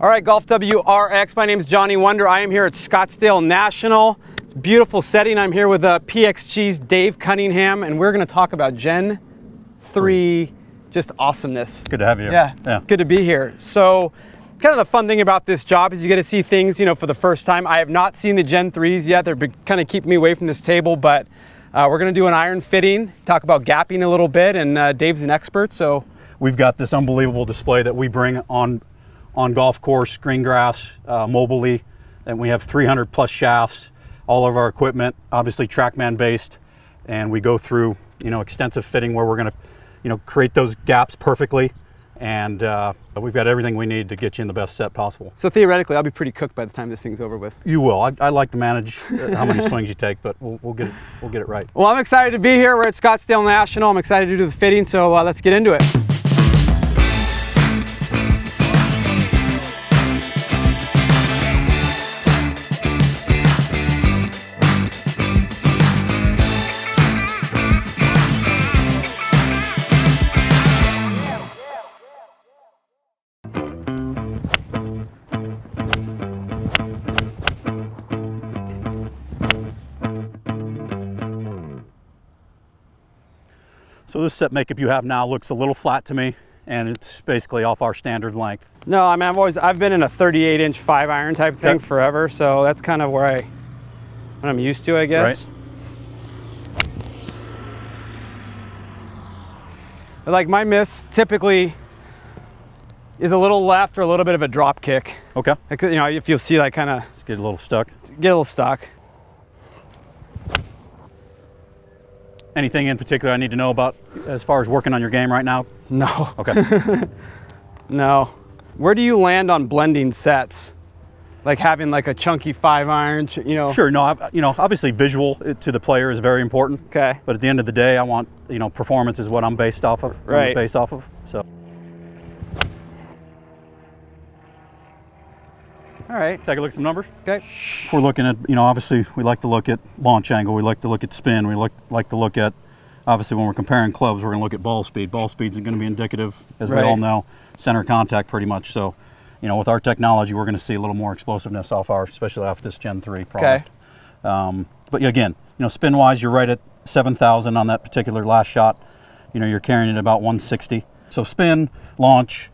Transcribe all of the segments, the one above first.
All right, Golf WRX, my name is Johnny Wonder. I am here at Scottsdale National. It's a beautiful setting. I'm here with PXG's Dave Cunningham, and we're gonna talk about Gen 3, just awesomeness. Good to have you. Yeah, good to be here. So, kind of the fun thing about this job is you get to see things, you know, for the first time. I have not seen the Gen 3s yet. They're kind of keeping me away from this table, but we're gonna do an iron fitting, talk about gapping a little bit, and Dave's an expert, so. We've got this unbelievable display that we bring on golf course, green grass, mobily, and we have 300 plus shafts, all of our equipment, obviously Trackman based, and we go through, you know, extensive fitting where we're gonna, you know, create those gaps perfectly, and we've got everything we need to get you in the best set possible. So theoretically, I'll be pretty cooked by the time this thing's over with. You will. I like to manage how many swings you take, but we'll get it right. Well, I'm excited to be here. We're at Scottsdale National. I'm excited to do the fitting, so let's get into it. So this set makeup you have now looks a little flat to me, and it's basically off our standard length. No, I mean, I've been in a 38-inch 5-iron type thing forever, so that's kind of where what I'm used to, I guess. Right. But like my miss typically is a little left or a little bit of a drop kick. Okay. Like, you know, if you'll see, like, kind of get a little stuck. Anything in particular I need to know about as far as working on your game right now? No. Okay. No. Where do you land on blending sets? Like having like a chunky 5-iron, you know? Sure, no, you know, obviously visual to the player is very important. Okay. But at the end of the day, I want, you know, performance is what I'm based off of. Right. Based off of, so. All right. Take a look at some numbers. Okay. We're looking at, you know, obviously we like to look at launch angle. We like to look at spin. We like to look at, obviously when we're comparing clubs, we're going to look at ball speed. Ball speed's going to be indicative, as we all know, center contact pretty much. So, you know, with our technology, we're going to see a little more explosiveness off our, especially off this Gen 3 product. Okay. But again, you know, spin-wise, you're right at 7,000 on that particular last shot. You know, you're carrying it about 160. So spin, launch,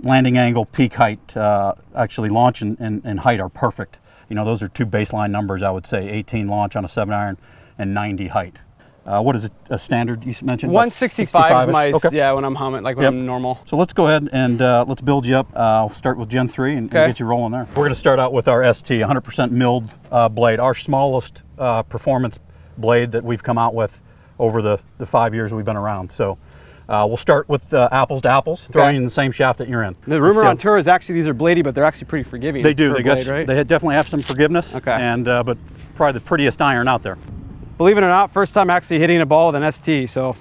landing angle, peak height, actually launch and height are perfect. You know, those are two baseline numbers, I would say. 18 launch on a 7-iron and 90 height. What is it, a standard you mentioned? 165 is my, yeah, when I'm humming, like when I'm normal. So let's go ahead and let's build you up. We'll start with Gen 3 and get you rolling there. We're gonna start out with our ST, 100% milled blade, our smallest performance blade that we've come out with over the 5 years we've been around. So. We'll start with apples to apples, throwing in the same shaft that you're in. The rumor on tour is actually these are bladey, but they're actually pretty forgiving. They do. They blade, right? They definitely have some forgiveness. Okay. And but probably the prettiest iron out there. Believe it or not, first time actually hitting a ball with an ST. So.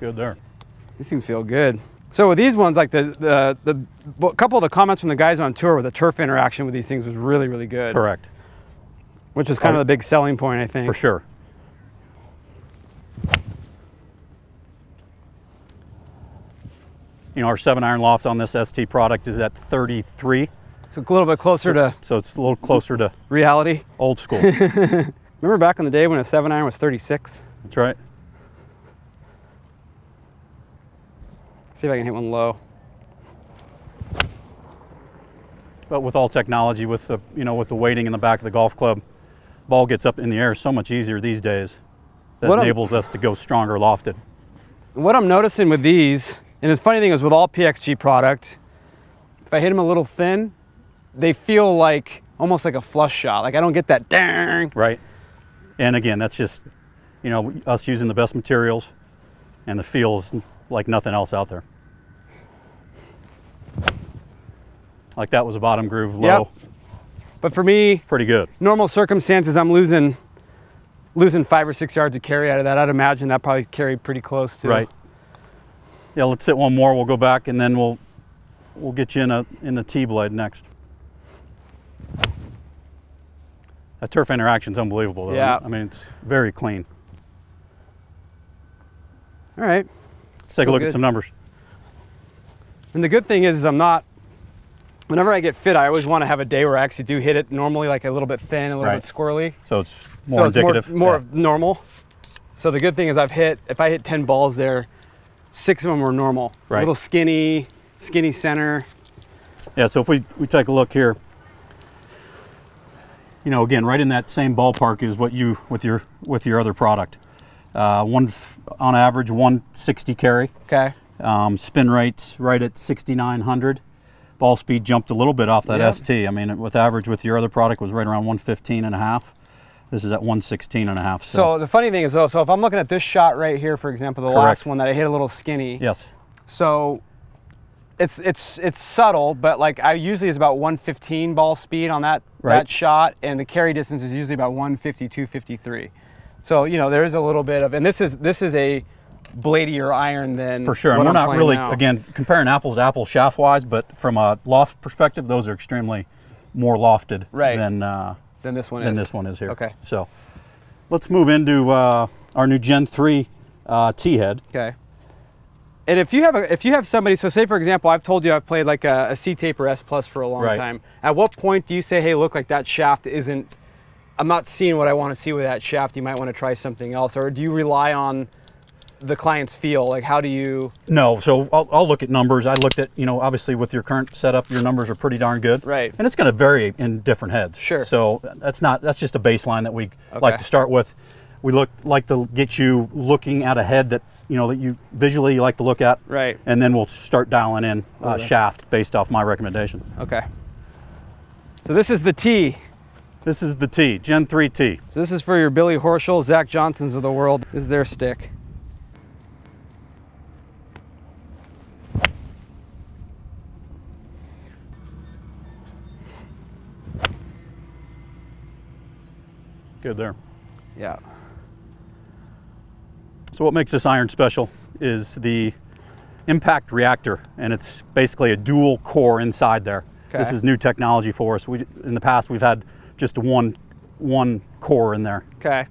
Good there. These things feel good. So with these ones, like the couple of the comments from the guys on tour with the turf interaction with these things was really, really good. Correct. Which was kind of the big selling point, I think. For sure. You know, our 7-iron loft on this ST product is at 33. So it's a little bit closer to... So it's a little closer to... Reality. Old school. Remember back in the day when a 7-iron was 36? That's right. Let's see if I can hit one low. But with all technology, with the, you know, with the weighting in the back of the golf club, ball gets up in the air so much easier these days. That enables us to go stronger lofted. What I'm noticing with these, and the funny thing is with all PXG product, if I hit them a little thin, they feel like almost like a flush shot. Like I don't get that dang. Right. And again, that's just, you know, us using the best materials, and the feels like nothing else out there. Like that was a bottom groove low. Yep. But for me, pretty good. Normal circumstances, I'm losing 5 or 6 yards of carry out of that. I'd imagine that probably carried pretty close to. Right. Yeah, let's hit one more. We'll go back and then we'll get you in the T blade next. That turf interaction's unbelievable though. Yeah. I mean, it's very clean. All right. Let's take a look at some numbers. And the good thing is I'm not, whenever I get fit, I always want to have a day where I actually do hit it normally, like a little bit thin, a little bit squirrely. So it's more indicative. More normal. So the good thing is I've hit, if I hit 10 balls there, 6 of them were normal. Right. A little skinny, skinny center. Yeah, so if we take a look here, you know, again, right in that same ballpark is what you, with your other product. On average, 160 carry. Okay. Spin rates right at 6,900. Ball speed jumped a little bit off that ST. I mean, with average with your other product was right around 115.5. This is at 116.5. So the funny thing is though, so if I'm looking at this shot right here, for example, the last one that I hit a little skinny. Yes. So it's subtle, but like I usually is about 115 ball speed on that that shot, and the carry distance is usually about 150, 253. So you know there is a little bit of, and this is a bladier iron than for sure. And we're not really again comparing apples to apples shaft wise, but from a loft perspective, those are extremely more lofted than this one is. Here. Okay. So let's move into our new Gen 3 T-head. Okay. And if you have a, if you have somebody, so say for example, I've told you I've played like a C Tape or S Plus for a long time. At what point do you say, hey, look, like that shaft isn't, I'm not seeing what I want to see with that shaft. You might want to try something else, or do you rely on the client's feel? Like how do you? No, so I'll look at numbers. I looked at, you know, obviously with your current setup, your numbers are pretty darn good. Right. And it's going to vary in different heads. Sure. So that's not, that's just a baseline that we like to start with. We like to get you looking at a head that, you know, that you visually like to look at. Right. And then we'll start dialing in shaft based off my recommendation. Okay. So this is the T. This is the T, Gen 3 T. So this is for your Billy Horschel, Zach Johnsons of the world. This is their stick. Good there. Yeah. So what makes this iron special is the impact reactor, and it's basically a dual core inside there. Okay. This is new technology for us. We, in the past, we've had just one core in there. Okay.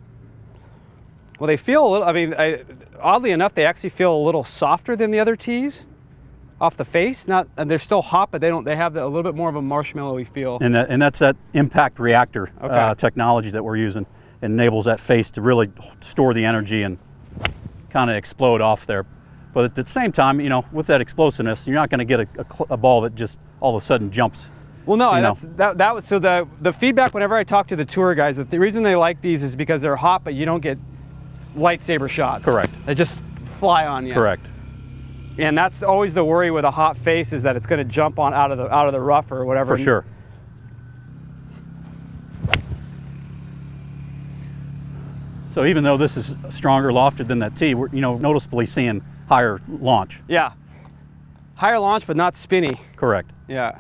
Well, they feel a little, I mean, oddly enough, they actually feel a little softer than the other T's off the face. Not, and they're still hot, but they don't, they have a little bit more of a marshmallowy feel. And that, and that's that impact reactor technology that we're using. It enables that face to really store the energy and kind of explode off there. But at the same time, you know, with that explosiveness, you're not going to get a ball that just all of a sudden jumps. Well, no, that was, so the feedback whenever I talk to the tour guys, the reason they like these is because they're hot, but you don't get lightsaber shots. Correct. They just fly on you. Correct. And that's always the worry with a hot face, is that it's going to jump on out of the rough or whatever. For sure. So even though this is stronger lofted than that T, we're, you know, noticeably seeing higher launch. Yeah. Higher launch, but not spinny. Correct. Yeah.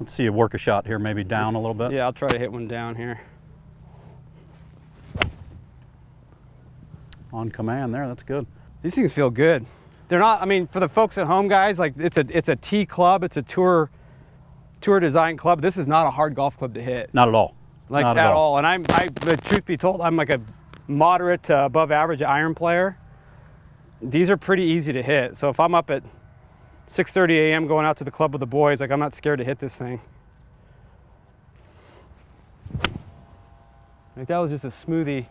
Let's see you work a shot here, maybe down a little bit. Yeah, I'll try to hit one down here. On command there, that's good. These things feel good. They're not, I mean, for the folks at home, guys, like it's a T club, it's a tour design club. This is not a hard golf club to hit. Not at all. Like not at all. And I the truth be told, I'm like a moderate to above average iron player. These are pretty easy to hit. So if I'm up at 6:30 a.m. going out to the club with the boys, like I'm not scared to hit this thing. Like that was just a smoothie.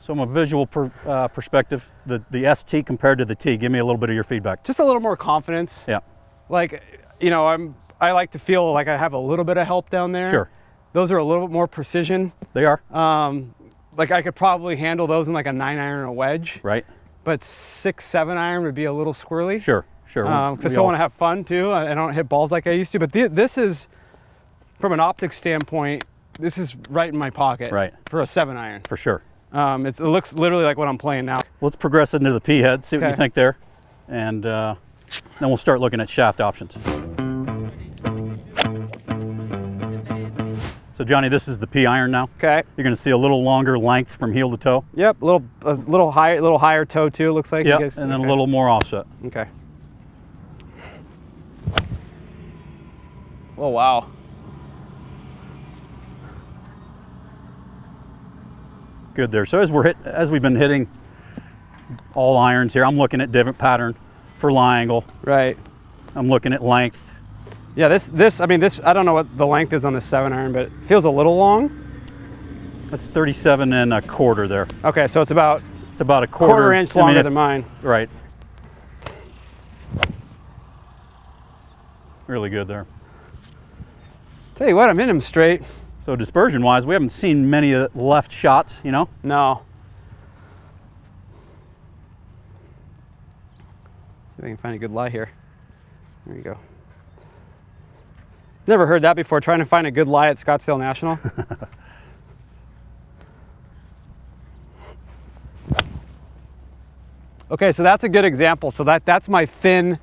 So from a visual perspective, the ST compared to the T, give me a little bit of your feedback. Just a little more confidence. Yeah. Like, you know, I like to feel like I have a little bit of help down there. Sure. Those are a little bit more precision. They are. Like I could probably handle those in like a 9 iron or a wedge. Right. But 6, 7 iron would be a little squirrely. Sure, sure. Because I still want to have fun too. I don't hit balls like I used to. But this is, from an optics standpoint, this is right in my pocket. Right. For a 7 iron. For sure. It looks literally like what I'm playing now. Let's progress into the P head, see what you think there. And then we'll start looking at shaft options. So Johnny, this is the P iron now. Okay. You're going to see a little longer length from heel to toe. Yep, a little higher toe too. It looks like. Yep, and then a little more offset. Okay. Oh wow. Good there. So as we've been hitting all irons here. I'm looking at different pattern for lie angle. Right. I'm looking at length. Yeah, this, I don't know what the length is on this 7-iron, but it feels a little long. That's 37¼ there. Okay, so it's about a quarter inch longer than mine. Right. Really good there. Tell you what, I'm in him straight. So dispersion-wise, we haven't seen many left shots, you know? No. See if I can find a good lie here. There you go. Never heard that before, trying to find a good lie at Scottsdale National. Okay, so that's a good example. So that's my thin,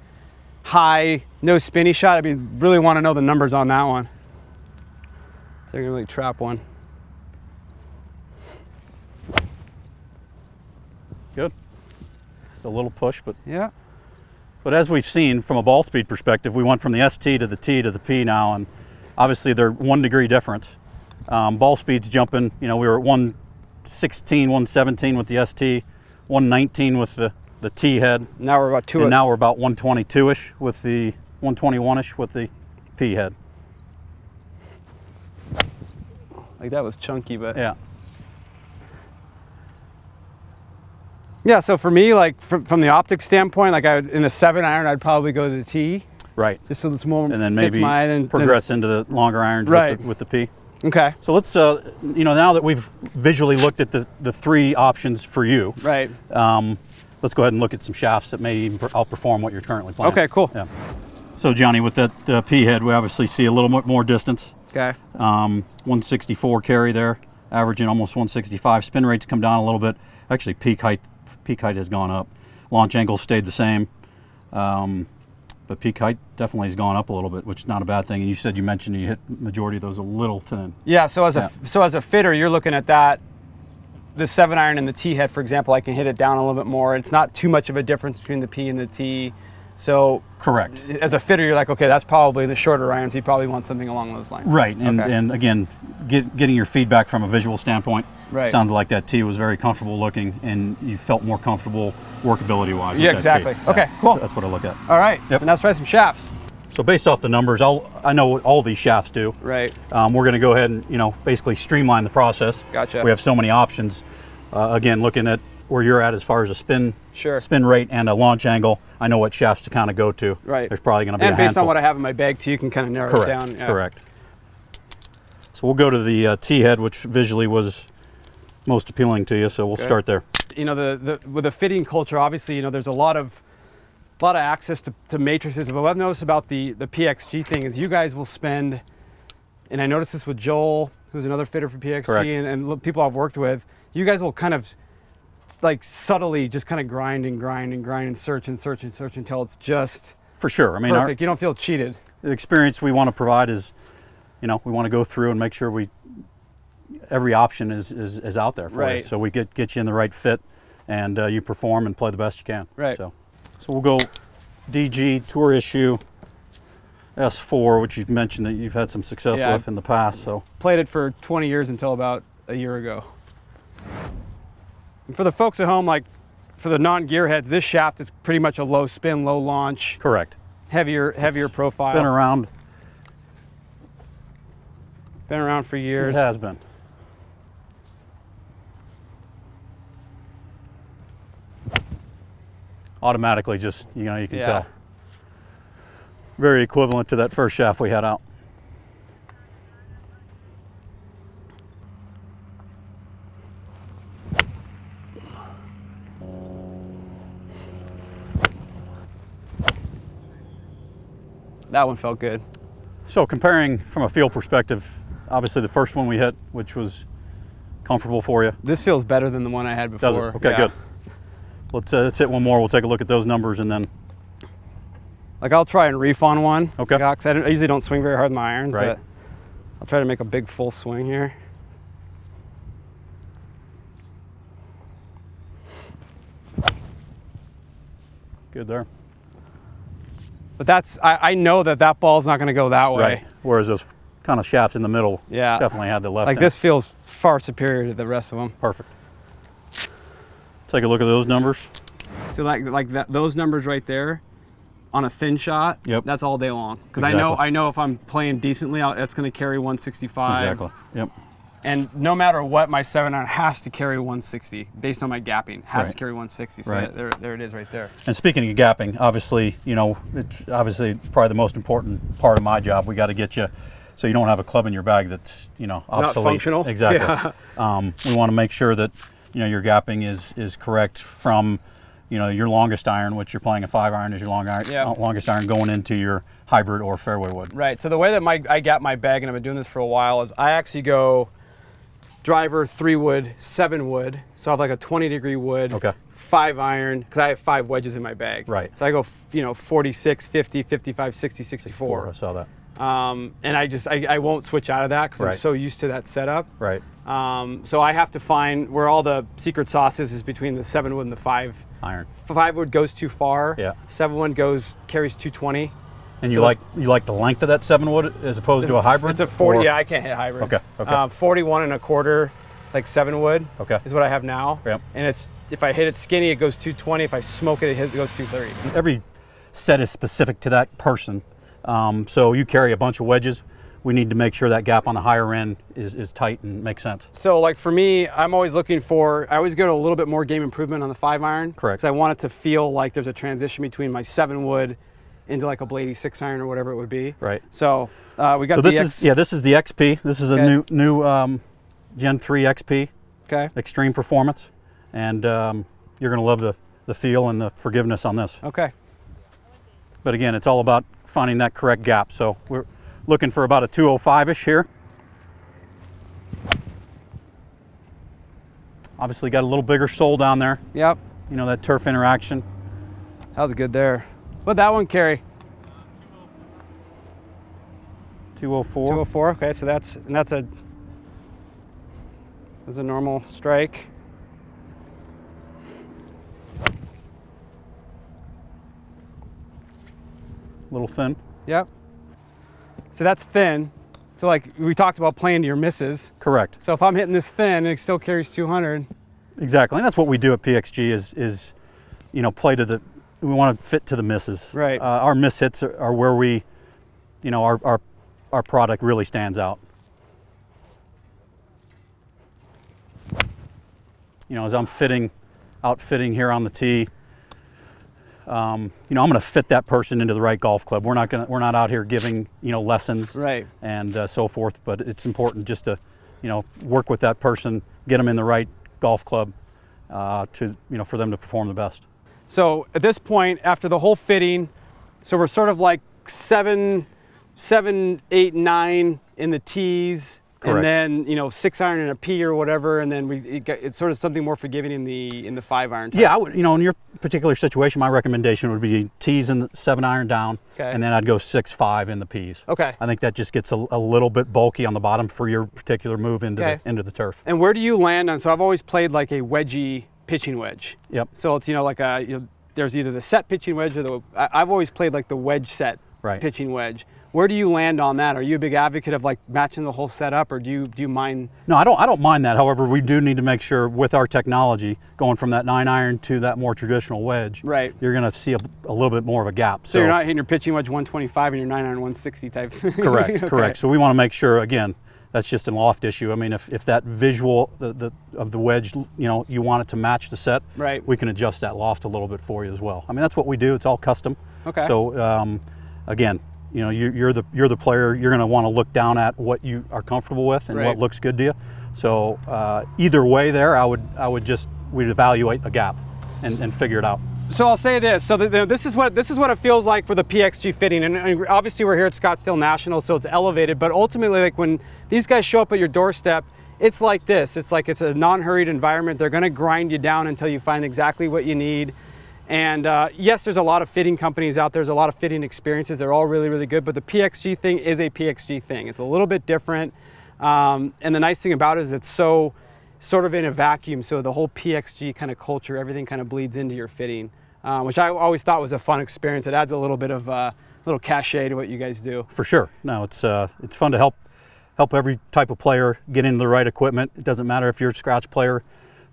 high, no spinny shot. I mean, really want to know the numbers on that one. They're going to really trap one. Good. Just a little push, but yeah. But as we've seen from a ball speed perspective, we went from the ST to the T to the P now, and obviously they're 1 degree different. Ball speed's jumping. You know, we were at 116, 117 with the ST. 119 with the T head. Now we're about 2. And now we're about 122-ish with the 121-ish with the P head. Like that was chunky, but yeah. Yeah. So for me, like from the optics standpoint, like in a 7-iron, I'd probably go to the T. Right. Just so it's more. And then maybe mine and progress into the longer irons. Right. With the P. Okay. So let's, you know, now that we've visually looked at the three options for you, right? Let's go ahead and look at some shafts that may even outperform what you're currently playing. Okay, cool. Yeah. So Johnny, with that P head, we obviously see a little bit more distance. Okay. 164 carry there, averaging almost 165. Spin rates come down a little bit. Actually, peak height has gone up. Launch angle stayed the same, but peak height definitely has gone up a little bit, which is not a bad thing. And you said you mentioned you hit majority of those a little thin. Yeah. So as a fitter, you're looking at that. The 7-iron and the T head, for example, I can hit it down a little bit more. It's not too much of a difference between the P and the T. So correct. As a fitter, you're like, okay, that's probably the shorter irons. You probably want something along those lines. Right. And okay. And again, getting your feedback from a visual standpoint. Right. Sounds like that T was very comfortable looking, and you felt more comfortable workability wise. Yeah, exactly. Yeah. Okay, cool. That's what I look at. All right. Yep. So now let's try some shafts. So based off the numbers, I know what all these shafts do. Right. We're going to go ahead and basically streamline the process. Gotcha. We have so many options. Again, looking at where you're at as far as a spin, sure, spin rate and a launch angle, I know what shafts to kind of go to. Right. There's probably going to be a handful. And based on what I have in my bag too, you can kind of narrow it down. Yeah. Correct. So we'll go to the T head, which visually was most appealing to you. So we'll start there. You know, with the fitting culture, obviously, there's a lot of access to matrices. But what I've noticed about the PXG thing is you guys will spend, and I noticed this with Joel, who's another fitter for PXG, and people I've worked with, you guys will kind of like subtly just kind of grind and grind and grind and search and search and search until it's just for sure. I mean, perfect. You don't feel cheated. The experience we want to provide is, we want to go through and make sure every option is out there for you. So we get you in the right fit, and you perform and play the best you can. Right. So we'll go DG tour issue s4, which you've mentioned that you've had some success with in the past. So played it for 20 years until about a year ago. And for the folks at home, like for the non-gearheads, this shaft is pretty much a low spin, low launch. Correct. Heavier profile. Been around for years. It has been. Automatically, just you can tell. Very equivalent to that first shaft we had out. That one felt good. So comparing from a feel perspective, obviously the first one we hit, which was comfortable for you. This feels better than the one I had before. Does it? Okay, good. Let's hit one more. We'll take a look at those numbers, and then I'll try and reef on one. Okay. Because I usually don't swing very hard in my irons, but I'll try to make a big full swing here. Good there. But that's I know that ball's not going to go that way. Right. Whereas those kind of shafts in the middle, definitely had the left. Like this feels far superior to the rest of them. Perfect. Take a look at those numbers. So those numbers right there on a thin shot, yep, that's all day long. Because exactly. I know if I'm playing decently, that's going to carry 165. Exactly. Yep. And no matter what, my 7-iron has to carry 160 based on my gapping. Has to carry 160. So right. there it is right there. And speaking of gapping, obviously, you know, it's obviously probably the most important part of my job. We got to get you so you don't have a club in your bag that's, you know, obsolete. Not functional. Exactly. Yeah. We want to make sure that, you know, your gapping is correct from, you know, your longest iron, which you're playing a 5-iron is your longest iron going into your hybrid or fairway wood. Right. So the way that I gap my bag, and I've been doing this for a while, is I actually go driver, 3-wood, 7-wood, so I have like a 20-degree wood, 5-iron, because I have 5 wedges in my bag. Right. So I go, you know, 46, 50, 55, 60, 64. I saw that. And I won't switch out of that because I'm so used to that setup. Right. So I have to find where all the secret sauce is between the 7-wood and the 5-iron. 5-wood goes too far. Yeah. 7-wood carries 220. And so you like the length of that 7-wood as opposed to a hybrid? It's a 40. Or? Yeah, I can't hit hybrids. Okay. 41 1/4, like 7-wood. Okay. Is what I have now. Yep. And it's if I hit it skinny, it goes 220. If I smoke it, it goes 230. Every set is specific to that person. So you carry a bunch of wedges. We need to make sure that gap on the higher end is tight and makes sense. So like for me, I'm always looking for, I always go to a little bit more game improvement on the 5-iron. Correct. Because I want it to feel like there's a transition between my 7-wood into like a bladey 6-iron or whatever it would be. Right. So we got. So this is the XP. This is a new Gen 3 XP. Okay. Extreme performance, and you're gonna love the feel and the forgiveness on this. Okay. But again, it's all about finding that correct gap. So we're looking for about a 205-ish here. Obviously got a little bigger sole down there. Yep. You know that turf interaction. That was good there. What'd that one carry? 204. 204. Okay, so that's a normal strike. A little thin. Yep. So that's thin. So like we talked about playing to your misses. Correct. So if I'm hitting this thin and it still carries 200. Exactly, and that's what we do at PXG is you know, play to the. We want to fit to the misses. Right. Our miss hits are where we, you know, our product really stands out. You know, as I'm outfitting here on the tee, you know, I'm going to fit that person into the right golf club. We're not out here giving, you know, lessons. Right. And so forth. But it's important just to, you know, work with that person, get them in the right golf club, to, you know, for them to perform the best. So at this point, after the whole fitting, so we're sort of like 7, 8, 9 in the tees, and then, you know, 6-iron and a P or whatever, and then it's sort of something more forgiving in the 5-iron. Type. Yeah, I would, you know, in your particular situation, my recommendation would be tees and the 7-iron down, and then I'd go 6-5 in the Ps. Okay. I think that just gets a little bit bulky on the bottom for your particular move into the turf. And where do you land on? So I've always played like a wedgie. Pitching wedge. Yep. So it's, you know, like a, you know, there's either the set pitching wedge or the, I've always played like the wedge set pitching wedge. Where do you land on that? Are you a big advocate of like matching the whole setup, or do you mind? No, I don't mind that. However, we do need to make sure with our technology going from that 9-iron to that more traditional wedge. Right. You're going to see a little bit more of a gap. So you're not hitting your pitching wedge 125 and your 9-iron 160 type. Correct. Correct. So we want to make sure, again, that's just an loft issue. I mean, if that visual of the wedge, you know, you want it to match the set, we can adjust that loft a little bit for you as well. I mean, that's what we do. It's all custom. Okay. So again, you know, you're the player. You're going to want to look down at what you are comfortable with and what looks good to you. So either way, there, I would just we'd evaluate a gap and figure it out. So I'll say this. So this is what it feels like for the PXG fitting, and obviously we're here at Scottsdale National, so it's elevated. But ultimately, like when these guys show up at your doorstep, it's like this. It's like it's a non-hurried environment. They're going to grind you down until you find exactly what you need. And yes, there's a lot of fitting companies out there. There's a lot of fitting experiences. They're all really, really good. But the PXG thing is a PXG thing. It's a little bit different. And the nice thing about it is it's so sort of in a vacuum. So the whole PXG kind of culture, everything kind of bleeds into your fitting, which I always thought was a fun experience. It adds a little bit of little cachet to what you guys do. For sure. No, it's fun to help every type of player get into the right equipment. It doesn't matter if you're a scratch player,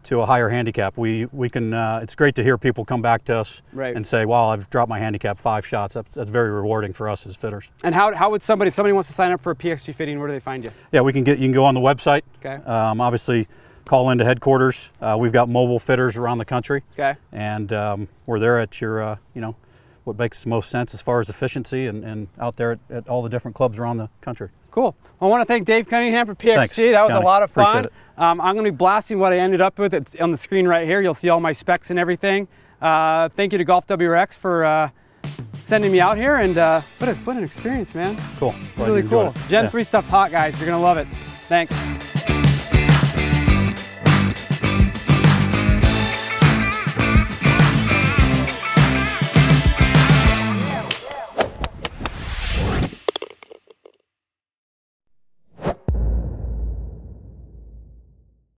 to a higher handicap. We can. It's great to hear people come back to us and say, "Wow, I've dropped my handicap 5 shots." That's very rewarding for us as fitters. And how would somebody, if somebody wants to sign up for a PXG fitting, where do they find you? Yeah, we can get. You can go on the website. Okay. Obviously, call into headquarters. We've got mobile fitters around the country. Okay. And we're there at your, you know, what makes the most sense as far as efficiency, and out there at all the different clubs around the country. Cool. I want to thank Dave Cunningham for PXG. Thanks, that was Johnny. A lot of fun. I'm going to be blasting what I ended up with. It's on the screen right here. You'll see all my specs and everything. Thank you to Golf WRX for sending me out here, and what an experience, man. Cool. It's really cool. Gen 3 stuff's hot, guys. You're going to love it. Thanks.